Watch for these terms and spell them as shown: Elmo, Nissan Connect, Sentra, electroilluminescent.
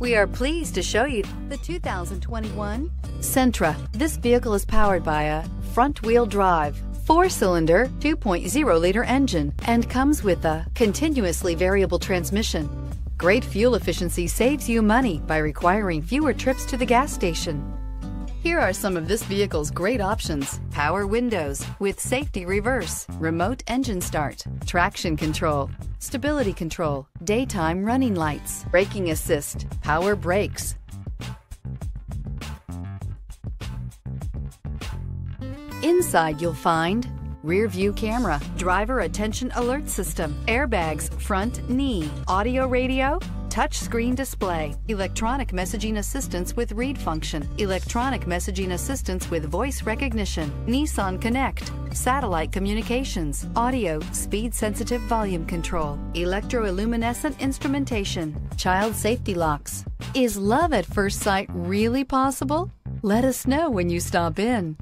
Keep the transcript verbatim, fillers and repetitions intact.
We are pleased to show you the two thousand twenty-one Sentra. This vehicle is powered by a front-wheel drive, four-cylinder, two point oh liter engine, and comes with a continuously variable transmission. Great fuel efficiency saves you money by requiring fewer trips to the gas station. Here are some of this vehicle's great options: power windows with safety reverse, remote engine start, traction control, stability control, daytime running lights, braking assist, power brakes. Inside you'll find rear view camera, driver attention alert system, airbags, front knee, audio radio, touchscreen display, electronic messaging assistance with read function, electronic messaging assistance with voice recognition, Nissan Connect, satellite communications, audio, speed-sensitive volume control, electroilluminescent instrumentation, child safety locks. Is love at first sight really possible? Let us know when you stop in.